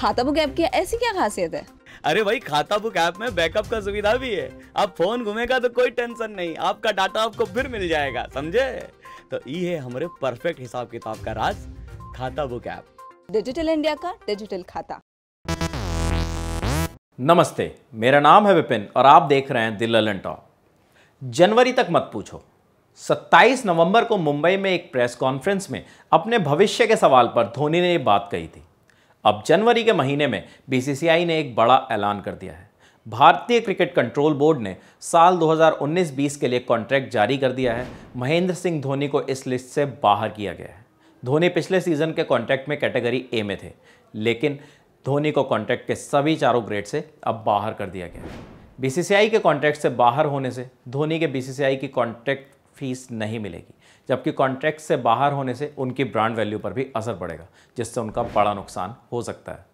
खाता book app की ऐसी क्या खासियत है? अरे भाई, खाता बुक ऐप में बैकअप का सुविधा भी है। अब फोन घूमेगा तो कोई टेंशन नहीं, आपका डाटा आपको फिर मिल जाएगा, समझे? तो ये है हमारे परफेक्ट हिसाब किताब का राज, खाता बुक ऐप। डिजिटल इंडिया का डिजिटल खाता। नमस्ते, मेरा नाम है विपिन और आप देख रहे हैं द ललनटॉप। जनवरी तक मत पूछो। 27 नवंबर को मुंबई में एक प्रेस कॉन्फ्रेंस में अपने भविष्य के सवाल पर धोनी ने ये बात कही थी। अब जनवरी के महीने में बीसीसीआई ने एक बड़ा ऐलान कर दिया है। भारतीय क्रिकेट कंट्रोल बोर्ड ने साल 2019-20 के लिए कॉन्ट्रैक्ट जारी कर दिया है। महेंद्र सिंह धोनी को इस लिस्ट से बाहर किया गया है। धोनी पिछले सीजन के कॉन्ट्रैक्ट में कैटेगरी ए में थे, लेकिन धोनी को कॉन्ट्रैक्ट के सभी चारों ग्रेड से अब बाहर कर दिया गया है। बीसीसीआई के कॉन्ट्रैक्ट से बाहर होने से धोनी के बीसीसीआई की कॉन्ट्रैक्ट फीस नहीं मिलेगी, जबकि कॉन्ट्रैक्ट से बाहर होने से उनकी ब्रांड वैल्यू पर भी असर पड़ेगा, जिससे उनका बड़ा नुकसान हो सकता है।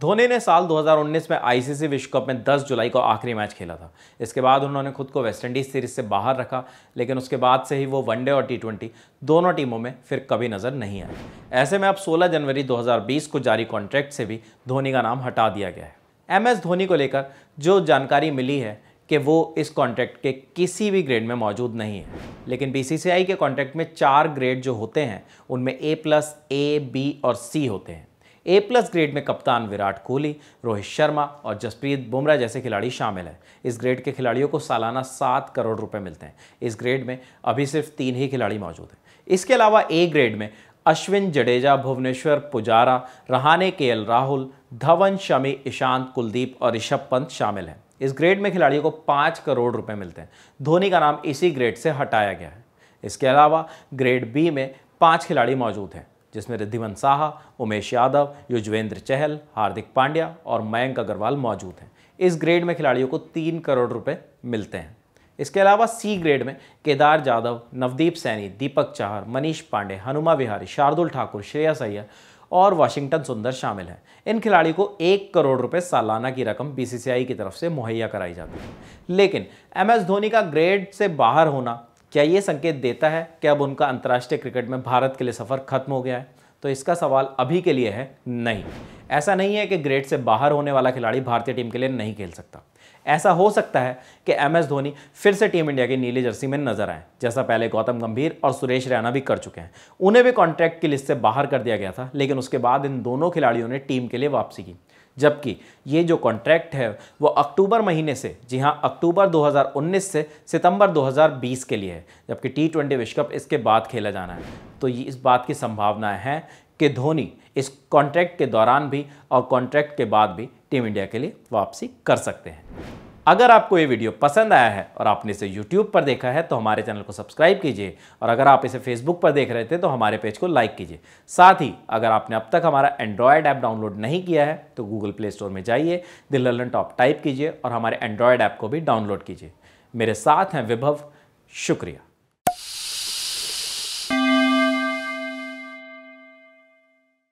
धोनी ने साल 2019 में आईसीसी विश्व कप में 10 जुलाई को आखिरी मैच खेला था। इसके बाद उन्होंने खुद को वेस्टइंडीज सीरीज से बाहर रखा, लेकिन उसके बाद से ही वो वनडे और टी20 दोनों टीमों में फिर कभी नजर नहीं आए। ऐसे में अब 16 जनवरी 2020 को जारी कॉन्ट्रैक्ट से भी धोनी का नाम हटा दिया गया है। MS धोनी को लेकर जो जानकारी मिली है कि वो इस कॉन्ट्रैक्ट के किसी भी ग्रेड में मौजूद नहीं है, लेकिन बीसीसीआई के कॉन्ट्रैक्ट में 4 ग्रेड जो होते हैं उनमें A+, A, B और C होते हैं। A+ ग्रेड में कप्तान विराट कोहली, रोहित शर्मा और जसप्रीत बुमराह जैसे खिलाड़ी शामिल हैं। इस ग्रेड के खिलाड़ियों को सालाना 7 करोड़ रुपए मिलते हैं। इस ग्रेड में अभी सिर्फ 3 ही खिलाड़ी मौजूद हैं। इसके अलावा A ग्रेड में अश्विन, जडेजा, भुवनेश्वर, पुजारा, रहाणे, KL राहुल, धवन, शमी, ईशांत, कुलदीप और ऋषभ पंत शामिल हैं। इस ग्रेड में खिलाड़ियों को 5 करोड़ रुपए मिलते हैं। धोनी का नाम इसी ग्रेड से हटाया गया है। इसके अलावा ग्रेड B में 5 खिलाड़ी मौजूद हैं, जिसमें रिद्धिमान साहा, उमेश यादव, युजवेंद्र चहल, हार्दिक पांड्या और मयंक अग्रवाल मौजूद हैं। इस ग्रेड में खिलाड़ियों को 3 करोड़ रुपये मिलते हैं। इसके अलावा C ग्रेड में केदार जाधव, नवदीप सैनी, दीपक चाहर, मनीष पांडे, हनुमा विहारी, शार्दुल ठाकुर, श्रेयस अय्यर और वाशिंगटन सुंदर शामिल हैं। इन खिलाड़ी को 1 करोड़ रुपए सालाना की रकम बीसीसीआई की तरफ से मुहैया कराई जाती है। लेकिन MS धोनी का ग्रेड से बाहर होना, क्या ये संकेत देता है कि अब उनका अंतर्राष्ट्रीय क्रिकेट में भारत के लिए सफ़र खत्म हो गया है? तो इसका सवाल अभी के लिए है नहीं। ऐसा नहीं है कि ग्रेड से बाहर होने वाला खिलाड़ी भारतीय टीम के लिए नहीं खेल सकता। ऐसा हो सकता है कि MS धोनी फिर से टीम इंडिया की नीली जर्सी में नजर आए, जैसा पहले गौतम गंभीर और सुरेश रैना भी कर चुके हैं। उन्हें भी कॉन्ट्रैक्ट की लिस्ट से बाहर कर दिया गया था, लेकिन उसके बाद इन दोनों खिलाड़ियों ने टीम के लिए वापसी की। जबकि ये जो कॉन्ट्रैक्ट है वो अक्टूबर महीने से, जी हाँ, अक्टूबर 2019 से सितंबर 2020 के लिए है, जबकि T20 विश्व कप इसके बाद खेला जाना है। तो ये इस बात की संभावनाएं हैं कि धोनी इस कॉन्ट्रैक्ट के दौरान भी और कॉन्ट्रैक्ट के बाद भी टीम इंडिया के लिए वापसी कर सकते हैं। अगर आपको ये वीडियो पसंद आया है और आपने इसे YouTube पर देखा है तो हमारे चैनल को सब्सक्राइब कीजिए, और अगर आप इसे Facebook पर देख रहे थे तो हमारे पेज को लाइक कीजिए। साथ ही अगर आपने अब तक हमारा एंड्रॉयड ऐप डाउनलोड नहीं किया है तो Google Play Store में जाइए, द ललनटॉप टाइप कीजिए और हमारे एंड्रॉयड ऐप को भी डाउनलोड कीजिए। मेरे साथ हैं विभव, शुक्रिया।